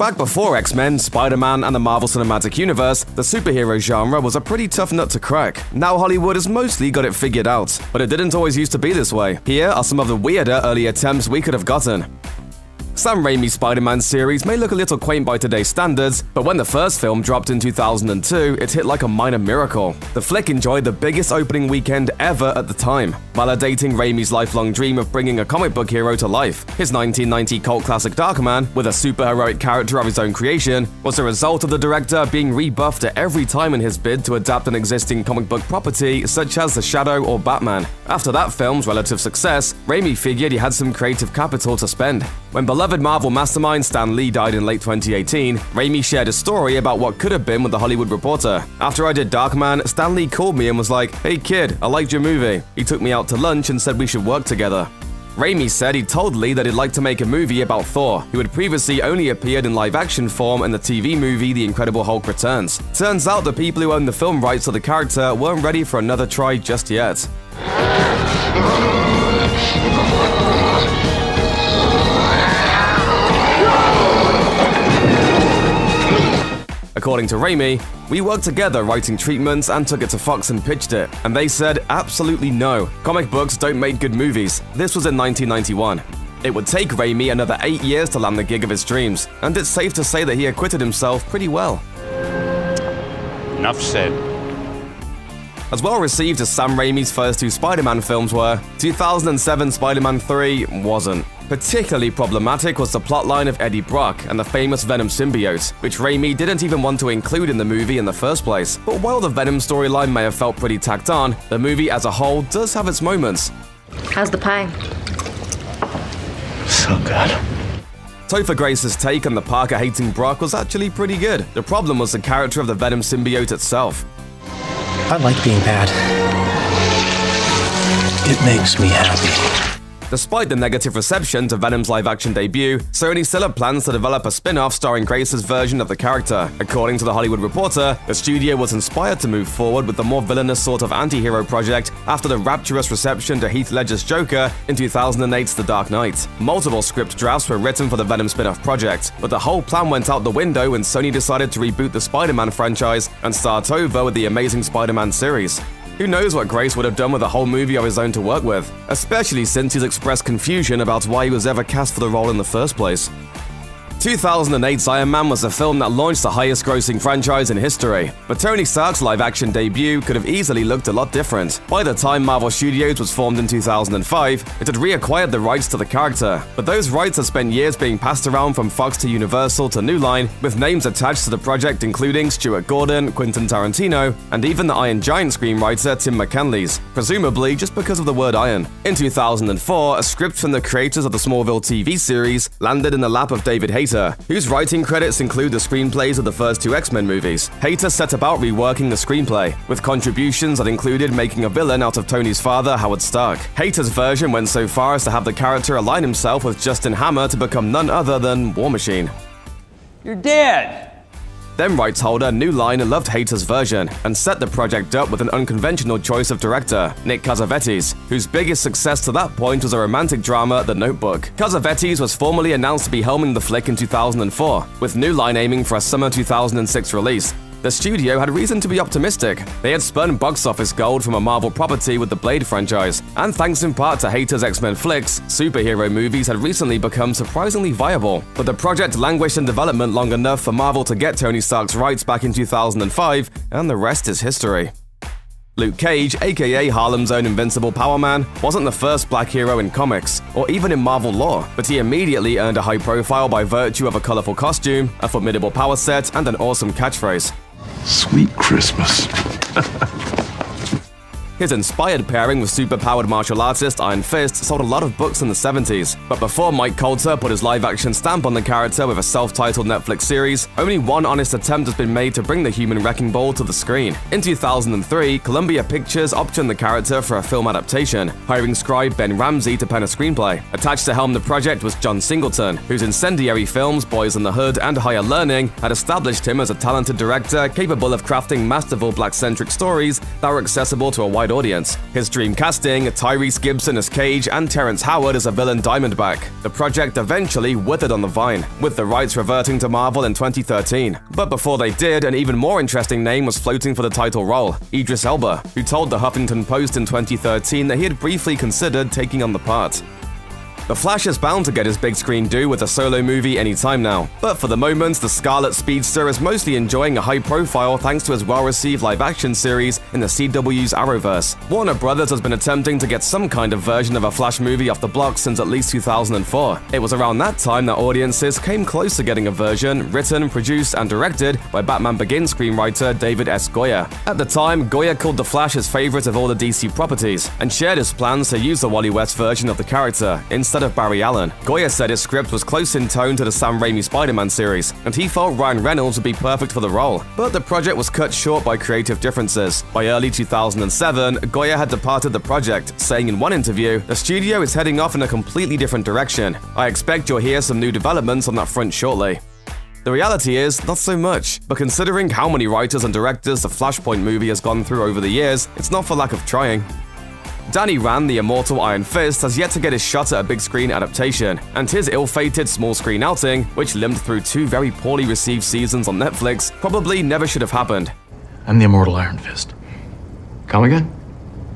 Back before X-Men, Spider-Man, and the Marvel Cinematic Universe, the superhero genre was a pretty tough nut to crack. Now Hollywood has mostly got it figured out, but it didn't always used to be this way. Here are some of the weirder early attempts we could have gotten. Sam Raimi's Spider-Man series may look a little quaint by today's standards, but when the first film dropped in 2002, it hit like a minor miracle. The flick enjoyed the biggest opening weekend ever at the time, validating Raimi's lifelong dream of bringing a comic book hero to life. His 1990 cult classic Darkman, with a superheroic character of his own creation, was the result of the director being rebuffed at every time in his bid to adapt an existing comic book property such as The Shadow or Batman. After that film's relative success, Raimi figured he had some creative capital to spend. When beloved Marvel mastermind Stan Lee died in late 2018, Raimi shared a story about what could have been with The Hollywood Reporter. After I did Darkman, Stan Lee called me and was like, "Hey kid, I liked your movie." He took me out to lunch and said we should work together. Raimi said he told Lee that he'd like to make a movie about Thor, who had previously only appeared in live-action form in the TV movie The Incredible Hulk Returns. Turns out the people who owned the film rights to the character weren't ready for another try just yet. According to Raimi, "We worked together writing treatments and took it to Fox and pitched it, and they said, absolutely no, comic books don't make good movies." This was in 1991. It would take Raimi another 8 years to land the gig of his dreams, and it's safe to say that he acquitted himself pretty well. Enough said. As well received as Sam Raimi's first two Spider-Man films were, 2007 Spider-Man 3 wasn't. Particularly problematic was the plotline of Eddie Brock and the famous Venom symbiote, which Raimi didn't even want to include in the movie in the first place. But while the Venom storyline may have felt pretty tacked on, the movie as a whole does have its moments. How's the pie? So good. Topher Grace's take on the Parker hating Brock was actually pretty good. The problem was the character of the Venom symbiote itself. I like being bad. It makes me happy. Despite the negative reception to Venom's live-action debut, Sony still had plans to develop a spin-off starring Grace's version of the character. According to The Hollywood Reporter, the studio was inspired to move forward with the more villainous sort of anti-hero project after the rapturous reception to Heath Ledger's Joker in 2008's The Dark Knight. Multiple script drafts were written for the Venom spin-off project, but the whole plan went out the window when Sony decided to reboot the Spider-Man franchise and start over with the Amazing Spider-Man series. Who knows what Grace would have done with a whole movie of his own to work with, especially since he's expressed confusion about why he was ever cast for the role in the first place. 2008's Iron Man was the film that launched the highest-grossing franchise in history, but Tony Stark's live-action debut could have easily looked a lot different. By the time Marvel Studios was formed in 2005, it had reacquired the rights to the character, but those rights had spent years being passed around from Fox to Universal to New Line, with names attached to the project including Stuart Gordon, Quentin Tarantino, and even the Iron Giant screenwriter Tim McCanlies, presumably just because of the word iron. In 2004, a script from the creators of the Smallville TV series landed in the lap of David Hayes, whose writing credits include the screenplays of the first two X-Men movies. Hayter set about reworking the screenplay, with contributions that included making a villain out of Tony's father, Howard Stark. Hayter's version went so far as to have the character align himself with Justin Hammer to become none other than War Machine. You're dead! Then rights holder New Line loved Hayter's version and set the project up with an unconventional choice of director, Nick Cassavetes, whose biggest success to that point was a romantic drama, The Notebook. Cassavetes was formally announced to be helming the flick in 2004, with New Line aiming for a summer 2006 release. The studio had reason to be optimistic. They had spun box office gold from a Marvel property with the Blade franchise, and thanks in part to Hayter's X-Men flicks, superhero movies had recently become surprisingly viable. But the project languished in development long enough for Marvel to get Tony Stark's rights back in 2005, and the rest is history. Luke Cage, aka Harlem's own invincible Power Man, wasn't the first black hero in comics, or even in Marvel lore, but he immediately earned a high profile by virtue of a colorful costume, a formidable power set, and an awesome catchphrase. Sweet Christmas. His inspired pairing with super-powered martial artist Iron Fist sold a lot of books in the 70s, but before Mike Colter put his live-action stamp on the character with a self-titled Netflix series, only one honest attempt has been made to bring the human wrecking ball to the screen. In 2003, Columbia Pictures optioned the character for a film adaptation, hiring scribe Ben Ramsey to pen a screenplay. Attached to helm the project was John Singleton, whose incendiary films Boys in the Hood and Higher Learning had established him as a talented director capable of crafting masterful black-centric stories that were accessible to a wide wide audience. His dream casting, Tyrese Gibson as Cage and Terrence Howard as a villain Diamondback. The project eventually withered on the vine, with the rights reverting to Marvel in 2013. But before they did, an even more interesting name was floating for the title role, Idris Elba, who told the Huffington Post in 2013 that he had briefly considered taking on the part. The Flash is bound to get his big screen due with a solo movie anytime now, but for the moment, the Scarlet Speedster is mostly enjoying a high profile thanks to his well-received live-action series in the CW's Arrowverse. Warner Brothers has been attempting to get some kind of version of a Flash movie off the blocks since at least 2004. It was around that time that audiences came close to getting a version written, produced, and directed by Batman Begins screenwriter David S. Goyer. At the time, Goyer called the Flash his favorite of all the DC properties, and shared his plans to use the Wally West version of the character instead of Barry Allen. Goyer said his script was close in tone to the Sam Raimi Spider-Man series, and he felt Ryan Reynolds would be perfect for the role, but the project was cut short by creative differences. By early 2007, Goyer had departed the project, saying in one interview, "The studio is heading off in a completely different direction. I expect you'll hear some new developments on that front shortly." The reality is, not so much, but considering how many writers and directors the Flashpoint movie has gone through over the years, it's not for lack of trying. Danny Rand, the immortal Iron Fist, has yet to get his shot at a big screen adaptation, and his ill-fated small screen outing, which limped through two very poorly received seasons on Netflix, probably never should have happened. "I'm the immortal Iron Fist. Come again?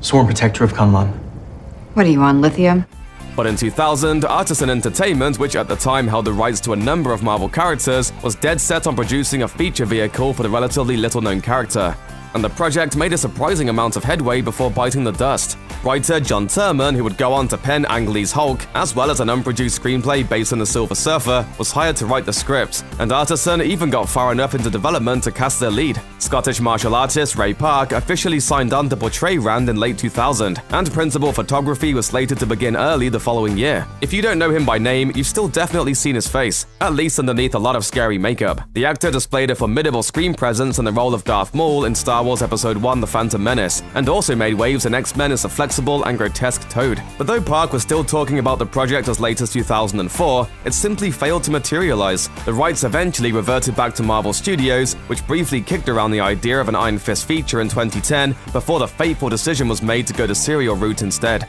Sworn protector of Kunlun." "What are you on, lithium?" But in 2000, Artisan Entertainment, which at the time held the rights to a number of Marvel characters, was dead set on producing a feature vehicle for the relatively little-known character. And the project made a surprising amount of headway before biting the dust. Writer John Turman, who would go on to pen Ang Lee's Hulk, as well as an unproduced screenplay based on the Silver Surfer, was hired to write the script, and Artisan even got far enough into development to cast their lead. Scottish martial artist Ray Park officially signed on to portray Rand in late 2000, and principal photography was slated to begin early the following year. If you don't know him by name, you've still definitely seen his face, at least underneath a lot of scary makeup. The actor displayed a formidable screen presence in the role of Darth Maul in Star Wars Episode I: The Phantom Menace, and also made waves in X-Men as a flexible and grotesque Toad. But though Park was still talking about the project as late as 2004, it simply failed to materialize. The rights eventually reverted back to Marvel Studios, which briefly kicked around the idea of an Iron Fist feature in 2010 before the fateful decision was made to go the serial route instead.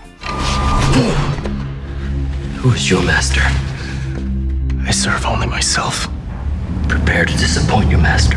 "Who is your master?" "I serve only myself." "Prepare to disappoint your master."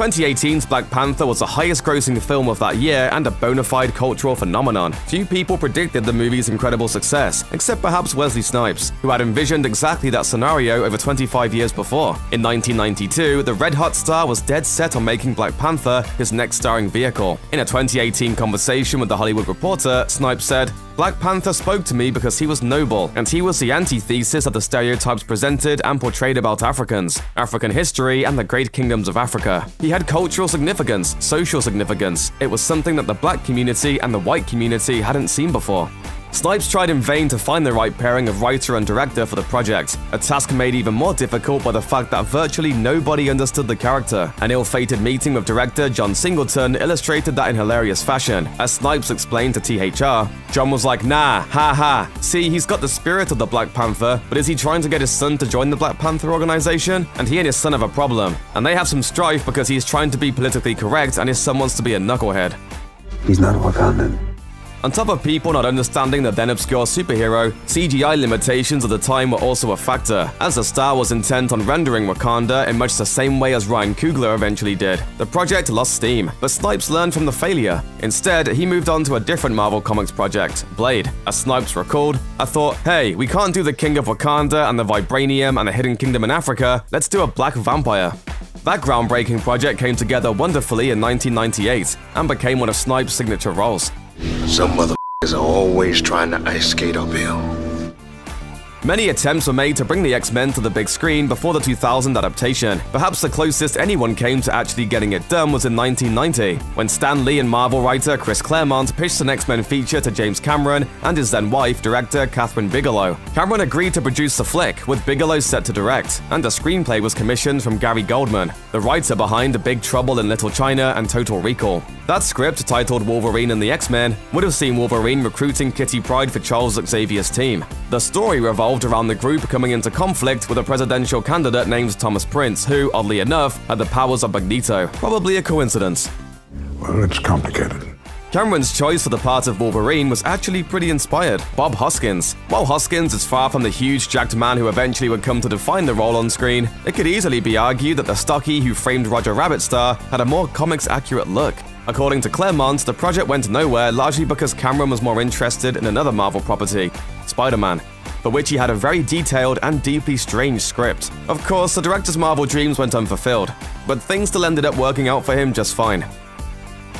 2018's Black Panther was the highest-grossing film of that year and a bona fide cultural phenomenon. Few people predicted the movie's incredible success, except perhaps Wesley Snipes, who had envisioned exactly that scenario over 25 years before. In 1992, the red-hot star was dead set on making Black Panther his next starring vehicle. In a 2018 conversation with The Hollywood Reporter, Snipes said, "Black Panther spoke to me because he was noble, and he was the antithesis of the stereotypes presented and portrayed about Africans, African history, and the great kingdoms of Africa. He had cultural significance, social significance. It was something that the black community and the white community hadn't seen before." Snipes tried in vain to find the right pairing of writer and director for the project, a task made even more difficult by the fact that virtually nobody understood the character. An ill-fated meeting with director John Singleton illustrated that in hilarious fashion. As Snipes explained to THR, "John was like, nah, ha ha. See, he's got the spirit of the Black Panther, but is he trying to get his son to join the Black Panther organization? And he and his son have a problem. And they have some strife because he's trying to be politically correct and his son wants to be a knucklehead." "He's not Wakandan." On top of people not understanding the then-obscure superhero, CGI limitations at the time were also a factor, as the star was intent on rendering Wakanda in much the same way as Ryan Coogler eventually did. The project lost steam, but Snipes learned from the failure. Instead, he moved on to a different Marvel Comics project, Blade. As Snipes recalled, "I thought, hey, we can't do the King of Wakanda and the Vibranium and the Hidden Kingdom in Africa, let's do a black vampire." That groundbreaking project came together wonderfully in 1998, and became one of Snipes' signature roles. "Some motherfuckers are always trying to ice skate uphill." Many attempts were made to bring the X-Men to the big screen before the 2000 adaptation. Perhaps the closest anyone came to actually getting it done was in 1990, when Stan Lee and Marvel writer Chris Claremont pitched an X-Men feature to James Cameron and his then-wife, director Kathryn Bigelow. Cameron agreed to produce the flick, with Bigelow set to direct, and a screenplay was commissioned from Gary Goldman, the writer behind The Big Trouble in Little China and Total Recall. That script, titled Wolverine and the X-Men, would have seen Wolverine recruiting Kitty Pryde for Charles Xavier's team. The story revolved around the group coming into conflict with a presidential candidate named Thomas Prince, who, oddly enough, had the powers of Magneto. Probably a coincidence. "Well, it's complicated. Cameron's choice for the part of Wolverine was actually pretty inspired, Bob Hoskins. While Hoskins is far from the huge, jacked man who eventually would come to define the role on screen, it could easily be argued that the stocky Who Framed Roger Rabbit star had a more comics-accurate look. According to Claremont, the project went nowhere largely because Cameron was more interested in another Marvel property, Spider-Man, for which he had a very detailed and deeply strange script. Of course, the director's Marvel dreams went unfulfilled, but things still ended up working out for him just fine.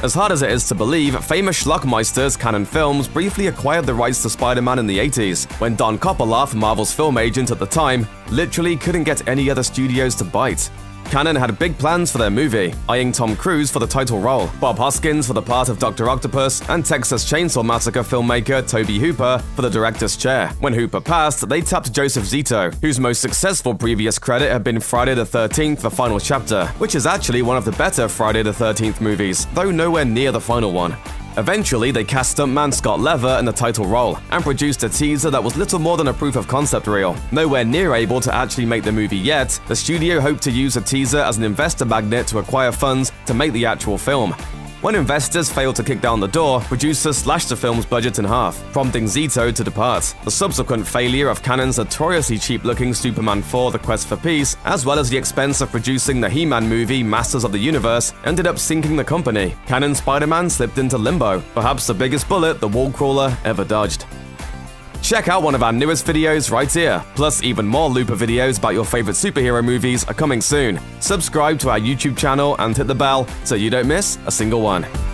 As hard as it is to believe, famous schlockmeister's Canon Films briefly acquired the rights to Spider-Man in the 80s, when Don Koppeloff, Marvel's film agent at the time, literally couldn't get any other studios to bite. Canon had big plans for their movie, eyeing Tom Cruise for the title role, Bob Hoskins for the part of Dr. Octopus, and Texas Chainsaw Massacre filmmaker Toby Hooper for the director's chair. When Hooper passed, they tapped Joseph Zito, whose most successful previous credit had been Friday the 13th The Final Chapter, which is actually one of the better Friday the 13th movies, though nowhere near the final one. Eventually, they cast stuntman Scott Lever in the title role, and produced a teaser that was little more than a proof-of-concept reel. Nowhere near able to actually make the movie yet, the studio hoped to use the teaser as an investor magnet to acquire funds to make the actual film. When investors failed to kick down the door, producers slashed the film's budget in half, prompting Zito to depart. The subsequent failure of Canon's notoriously cheap-looking Superman 4 The Quest for Peace, as well as the expense of producing the He-Man movie Masters of the Universe, ended up sinking the company. Canon Spider-Man slipped into limbo, perhaps the biggest bullet the wallcrawler ever dodged. Check out one of our newest videos right here! Plus, even more Looper videos about your favorite superhero movies are coming soon. Subscribe to our YouTube channel and hit the bell so you don't miss a single one.